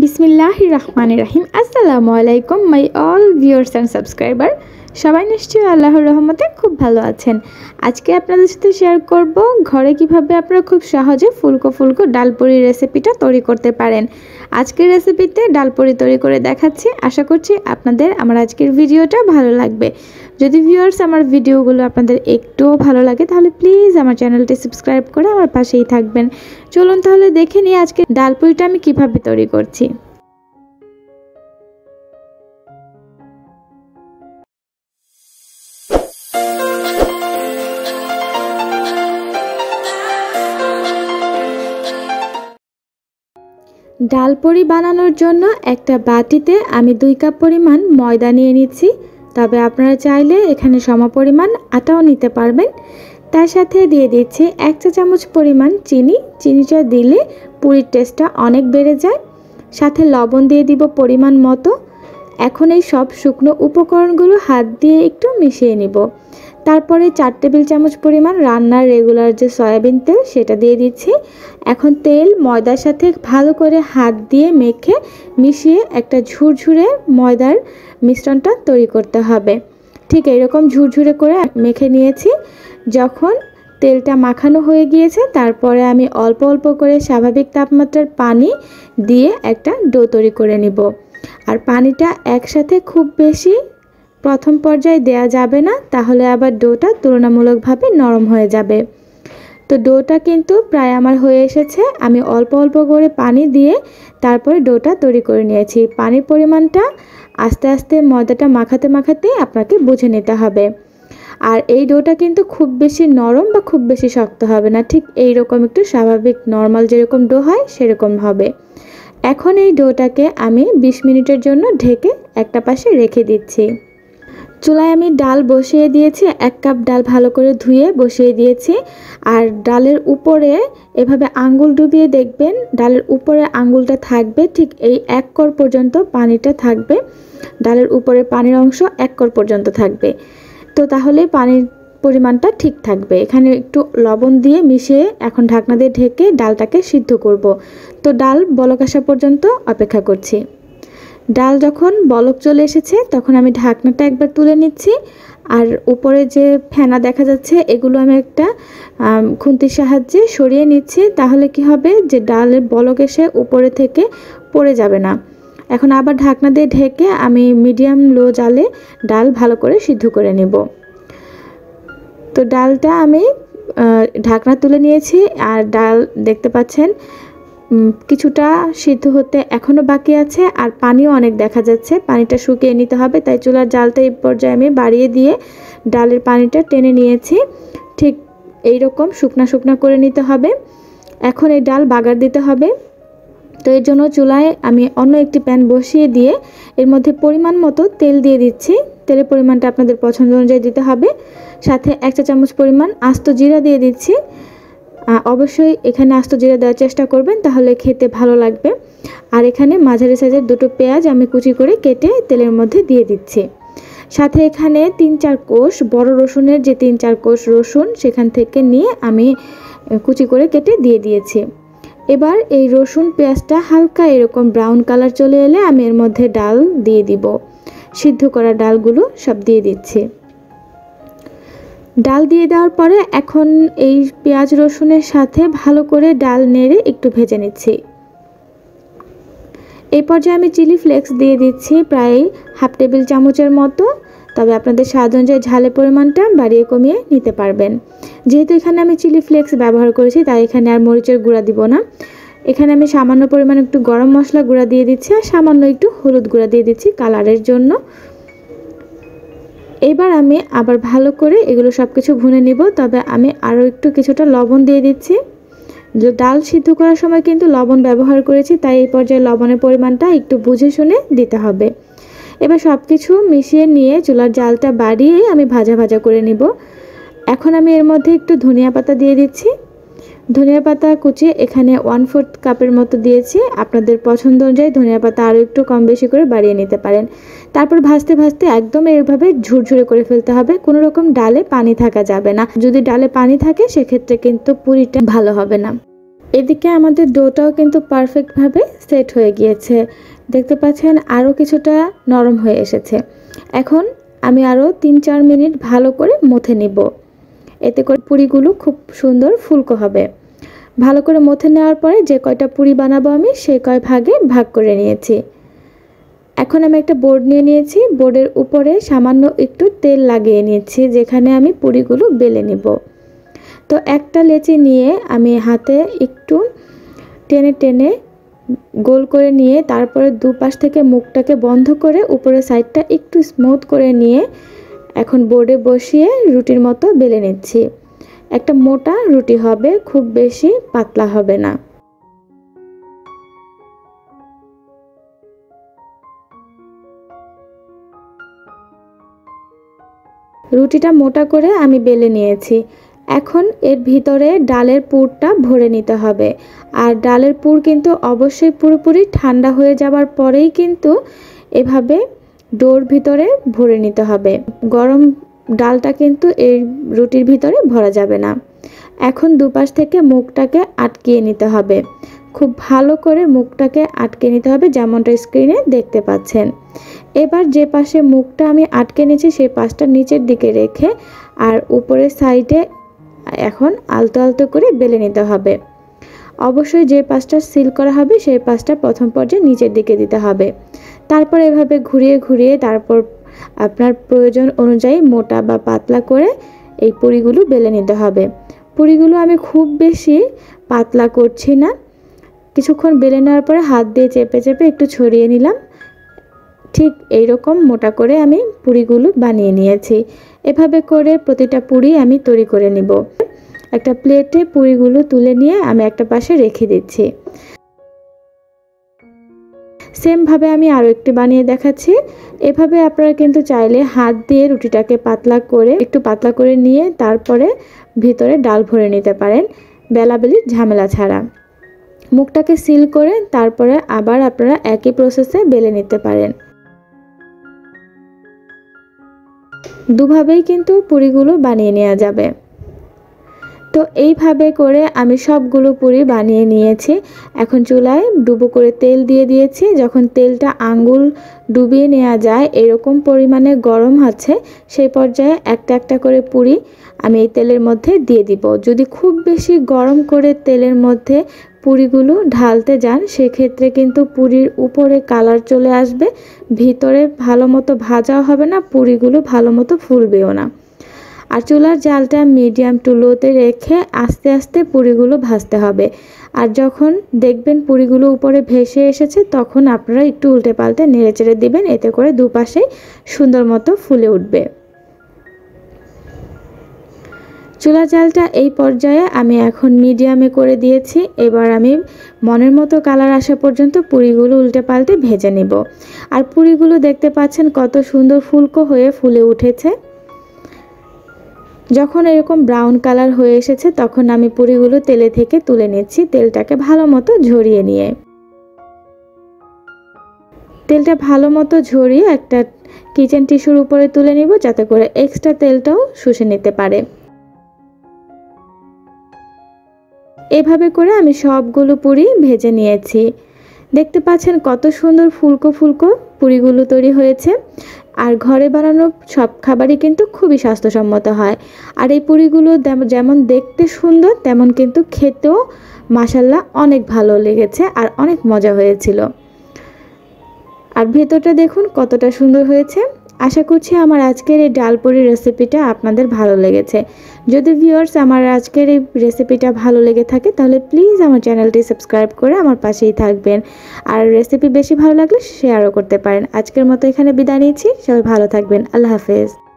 बिस्मिल्लाहिर्रहमानिर्रहीम अस्सलामुअलैकुम my all viewers and subscriber सबाई निश्चय आल्लाहर रहमते खूब भालो आछेन। आज के आपनादेर साथे शेयर करब घरे किभाबे आपनारा खूब सहजे फुलको फुलको डालपुरी रेसिपिटा तैरी करते पारेन। आजकेर रेसिपिते डालपुरी तैरी करे देखाच्छि। आशा करछि आपनादेर आमार आजकेर भिडियोटा भालो लागबे। यदि व्यूअर्स आमार भिडियोगुलो आपनादेर एकटुओ भालो लागे ताहले प्लिज आमार चैनलटी सबस्क्राइब करे आमार पाशेई थाकबेन। चलुन ताहले देखे निई आजकेर डालपुरिटा आमि किभाबे तैरी करछि। डालपुरी बनानोर जोन्नो एकटा बाटीते आमी 2 कप परिमाण मयदा निये निच्छी। तबे आपनारा चाइले एखाने समपरिमाण आटाओ निते पारबेन। तार साथे दिये दिच्छी 1 चा चामच परिमाण चीनी। चीनीटा दिले पुरिर टेस्टटा अनेक बेड़े जाय। साथे लवण दिये दिब परिमाण मतो। एखोन एई सब शुकनो उपकरणगुलो हाथ दिये एकटु मिशिये निब। तारपरे 4 टेबिल चामच परिमाण रान्नार रेगुलार जो सयाबिन तेल सेटा दिये दिच्छी। एखन तेल मयदार साथे भालो करे हाथ दिये मेखे मिशिये एकटा झुरझुरे मयदार मिश्रणटा तैरी करते हबे। ठीक एइरकम झुरझुरे करे मेखे नियेछि। जखन तेलटा माखानो हये गियेछे तारपरे आमी अल्प अल्प करे स्वाभाविक तापमात्रार पानी दिये एकटा डो तैरी करे निब। आर पानीटा एकसाथे खूब बेशी प्रथम पर्याय देया जाबे ना, ताहले आबार डोटा तुलनामूलकभावे नरम हये जाबे। तो डोटा किन्तु प्राय आमार हये एसेछे। आमी अल्प अल्प करे पानी दिये तारपरे डोटा तैरी करे नियेछि। पानिर परिमाणटा आस्ते आस्ते मयदाटा माखाते माखाते आपनाके बुझे निते हबे। आर एई डोटा किन्तु खूब बेशी नरम बा खूब बेशी शक्त हबे ना, ठीक एई रकम एकटु स्वाभाविक नर्माल जेरकम डो हय सेरकम हबे। एखन एई डोटाके आमी 20 मिनिटेर जोन्नो ढेके एकटा पाशे रेखे दिच्छी। चूलाय आमी डाल बसिए दिएछि। 1 कप डाल भालो करे धुए बसिए दिएछि। आर डालेर उपरे एभाबे आंगुल डुबिए देखबेन डालेर उपरे आंगुलटा थाकबे, ठीक एई 1 कर पर्यन्त पानीटा थाकबे। डालेर उपरे पानीर अंश 1 कर पर्यन्त थाकबे। तो ताहले पानीर परिमाणटा ठीक थाकबे। एखाने एकटु लवण दिए मिशिए एखन ढाकना दिए ढेके डालटाके सिद्ध करब। तो डाल बलक आसा पर्यन्त अपेक्षा करछि। डाल जखन बलक चले एसेछे तखन आमी ढाकनाटा एकबार तुले निच्छी। आर उपरे जे फेना देखा जाच्छे एगुलो आमी एकटा खुंतिर साहाज्ये सरिये निच्छी। ताहले कि होबे जे डालेर बलक एसे उपरे थेके पड़े जाबे ना। एखन आबार ढाकना दिये ढेके आमी मीडियाम लो जाले डाल भालो करे सिद्ध करे नेब। तो डालटा आमी ढाकना तुले नियेछि। आर डाल देखते पाच्छेन কিছুটা সিদ্ধ হতে এখনো বাকি আছে। আর পানিও অনেক দেখা যাচ্ছে, পানিটা শুকিয়ে নিতে হবে। তাই চুলার জালটা এই পর্যায়ে আমি বাড়িয়ে দিয়ে ডালের পানিটা টেনে নিয়েছি। ঠিক এই রকম শুকনা শুকনা করে নিতে হবে। এখন এই ডাল বাগার দিতে হবে। তো এর জন্য চুলায় আমি অন্য একটি প্যান বসিয়ে দিয়ে এর মধ্যে পরিমাণ মতো তেল দিয়ে দিচ্ছি। তেলের পরিমাণটা আপনাদের পছন্দ অনুযায়ী দিতে হবে। সাথে 1 চা চামচ পরিমাণ আস্ত জিরা দিয়ে দিচ্ছি। অবশ্যই এখানে আস্ত জিরা দেওয়ার চেষ্টা করবেন, তাহলে খেতে ভালো লাগবে। আর এখানে মাঝারি সাইজের দুটো পেঁয়াজ আমি কুচি করে কেটে তেলের মধ্যে দিয়ে দিচ্ছি। সাথে এখানে 3-4 কোষ বড় রসুনের যে 3-4 কোষ রসুন সেখান থেকে নিয়ে আমি কুচি করে কেটে দিয়ে দিয়েছি। এবার এই রসুন পেঁয়াজটা হালকা এরকম ব্রাউন কালার চলে এলে আমি এর মধ্যে ডাল দিয়ে দিব। সিদ্ধ করা ডালগুলো সব দিয়ে দিচ্ছি। ডাল দিয়ে দেওয়ার পরে এখন এই পেঁয়াজ রসুনের সাথে ভালো করে ডাল নেড়ে একটু ভেজে নিচ্ছি। এই পর্যায়ে আমি চিলি ফ্লেক্স দিয়ে দিচ্ছি প্রায় হাফ টেবিল চামচের মতো। তবে আপনাদের স্বাদ অনুযায়ী ঝালের পরিমাণটা বাড়িয়ে কমিয়ে নিতে পারবেন। যেহেতু এখানে আমি চিলি ফ্লেক্স ব্যবহার করেছি তাই এখানে আর মরিচের গুঁড়া দিব না। এখানে আমি সামান্য পরিমাণ একটু গরম মশলা গুঁড়া দিয়ে দিচ্ছি আর সামান্য একটু হলুদ গুঁড়া দিয়ে দিচ্ছি কালারের জন্য। এবার আমি আবার ভালো করে এগুলো সব কিছু ভুনে নিব। তবে আমি আরও একটু কিছুটা লবণ দিয়ে দিচ্ছি। যে ডাল সিদ্ধ করার সময় কিন্তু লবণ ব্যবহার করেছি, তাই এই পর্যায়ে লবণের পরিমাণটা একটু বুঝে শুনে দিতে হবে। এবার সব কিছু মিশিয়ে নিয়ে চুলার জালটা বাড়িয়ে আমি ভাজা ভাজা করে নিব। এখন আমি এর মধ্যে একটু ধনিয়া পাতা দিয়ে দিচ্ছি। ধনিয়া পাতা কুচি এখানে 1/4 কাপের মতো দিয়েছি। আপনাদের পছন্দ অনুযায়ী ধনিয়া পাতা আরও একটু কম বেশি করে বাড়িয়ে নিতে পারেন। তারপর ভাজতে ভাজতে একদম এইভাবে ঝুরঝুরে করে ফেলতে হবে। কোনো রকম ডালে পানি থাকা যাবে না। যদি ডালে পানি থাকে সেক্ষেত্রে কিন্তু পুরিটা ভালো হবে না। এদিকে আমাদের ডোটাও কিন্তু পারফেক্টভাবে সেট হয়ে গিয়েছে, দেখতে পাচ্ছেন আরও কিছুটা নরম হয়ে এসেছে। এখন আমি আরও ৩-৪ মিনিট ভালো করে মথে নেব, এতে করে পুরিগুলো খুব সুন্দর ফুলকো হবে। ভালো করে মথে নেওয়ার পরে যে কয়টা পুরি বানাবো আমি সেই কয় ভাগে ভাগ করে নিয়েছি। এখন আমি একটা বোর্ড নিয়ে নিয়েছি, বোর্ডের উপরে সামান্য একটু তেল লাগিয়ে নিয়েছি যেখানে আমি পুরিগুলো বেলে নেব। তো একটা লেচি নিয়ে আমি হাতে একটু টেনে টেনে গোল করে নিয়ে তারপরে দুপাশ থেকে মুখটাকে বন্ধ করে উপরের সাইডটা একটু স্মুথ করে নিয়ে এখন বোর্ডে বসিয়ে রুটির মতো বেলে নিচ্ছি। একটা মোটা রুটি হবে, খুব বেশি পাতলা হবে না। রুটিটা মোটা করে আমি বেলে নিয়েছি। এখন এর ভিতরে ডালের পুরটা ভরে নিতে হবে। আর ডালের পুর কিন্তু অবশ্যই পুরোপুরি ঠান্ডা হয়ে যাবার পরেই কিন্তু এভাবে ডোর ভিতরে ভরে নিতে হবে, গরম ডালটা কিন্তু এই রুটির ভিতরে ভরা যাবে না। এখন দুপাশ থেকে মুখটাকে আটকিয়ে নিতে হবে, খুব ভালো করে মুখটাকে আটকে নিতে হবে যেমনটা স্ক্রিনে দেখতে পাচ্ছেন। এবার যে পাশে মুখটা আমি আটকে নিয়েছি সেই পাশটা নিচের দিকে রেখে আর উপরের সাইডে এখন আলতো আলতো করে বেলে নিতে হবে। অবশ্যই যে পাশটা সিল করা হবে সেই পাশটা প্রথম পর্যায়ে নিচের দিকে দিতে হবে। তারপর এভাবে ঘুরিয়ে ঘুরিয়ে তারপর আপনার প্রয়োজন অনুযায়ী মোটা বা পাতলা করে এই পুরিগুলো বেলে নিতে হবে। পুরিগুলো আমি খুব বেশি পাতলা করছি না, কিছুক্ষণ বেলে নেওয়ার পরে হাত দিয়ে চেপে চেপে একটু ছড়িয়ে নিলাম। ঠিক এইরকম মোটা করে আমি পুরিগুলো বানিয়ে নিয়েছি। এভাবে করে প্রতিটা পুরি আমি তৈরি করে নিব। একটা প্লেটে পুরিগুলো তুলে নিয়ে আমি একটা পাশে রেখে দিচ্ছি। সেমভাবে আমি আরও একটি বানিয়ে দেখাচ্ছি। এভাবে আপনারা কিন্তু চাইলে হাত দিয়ে রুটিটাকে একটু পাতলা করে নিয়ে তারপরে ভিতরে ডাল ভরে নিতে পারেন বেলাবেলির ঝামেলা ছাড়া। মুখটাকে সিল করে তারপরে আবার আপনারা একই প্রসেসে বেলে নিতে পারেন। দুভাবেই কিন্তু পুরিগুলো বানিয়ে নেওয়া যাবে। তো এইভাবে করে আমি সবগুলো পুরি বানিয়ে নিয়েছি। এখন চুলায় ডুবো করে তেল দিয়ে দিয়েছি। যখন তেলটা আঙ্গুল ডুবিয়ে নেওয়া যায় এরকম পরিমাণে গরম হচ্ছে সেই পর্যায়ে একটা একটা করে পুরি আমি এই তেলের মধ্যে দিয়ে দিব। যদি খুব বেশি গরম করে তেলের মধ্যে পুরিগুলো ঢালতে যান সেক্ষেত্রে কিন্তু পুরির উপরে কালার চলে আসবে, ভিতরে ভালো মতো ভাজাও হবে না, পুরিগুলো ভালো মতো ফুলবেও না। আর চুলার জালটা মিডিয়াম টু লোতে রেখে আস্তে আস্তে পুরিগুলো ভাজতে হবে। আর যখন দেখবেন পুরিগুলো উপরে ভেসে এসেছে তখন আপনারা একটু উল্টে পাল্টে নেড়ে চেড়ে দিবেন, এতে করে দুপাশেই সুন্দর মতো ফুলে উঠবে। চুলা জালটা এই পর্যায়ে আমি এখন মিডিয়ামে করে দিয়েছি। এবার আমি মনের মতো কালার আসা পর্যন্ত পুরিগুলো উল্টে পাল্টে ভেজে নেব। আর পুরিগুলো দেখতে পাচ্ছেন কত সুন্দর ফুলকো হয়ে ফুলে উঠেছে। যখন এরকম ব্রাউন কালার হয়ে এসেছে তখন আমি পুরিগুলো তেলে থেকে তুলে নিচ্ছি, তেলটাকে ভালো মতো ঝরিয়ে নিয়ে। তেলটা ভালো মতো ঝরিয়ে একটা কিচেন টিস্যুর উপরে তুলে নিব যাতে করে এক্সট্রা তেলটাও শুষে নিতে পারে। এভাবে করে আমি সবগুলো পুরি ভেজে নিয়েছি। দেখতে পাচ্ছেন কত সুন্দর ফুলকো ফুলকো পুরিগুলো তৈরি হয়েছে। আর ঘরে বানানো সব খাবারই কিন্তু খুবই স্বাস্থ্যসম্মত হয়। আর এই পুরিগুলো যেমন দেখতে সুন্দর তেমন কিন্তু খেতেও মাশাল্লাহ অনেক ভালো লেগেছে আর অনেক মজা হয়েছিল। আর ভেতরটা দেখুন কতটা সুন্দর হয়েছে। আশা করছি আমার আজকের এই ডাল পুরির রেসিপিটা আপনাদের ভালো লেগেছে। যদি ভিউয়ার্স আমার আজকের এই রেসিপিটা ভালো লেগে থাকে তাহলে প্লিজ আমার চ্যানেলটি সাবস্ক্রাইব করে আমার পাশেই থাকবেন। আর রেসিপি বেশি ভালো লাগলে শেয়ারও করতে পারেন। আজকের মতো এখানে বিদায় নিচ্ছি, সবাই ভালো থাকবেন, আল্লাহ হাফেজ।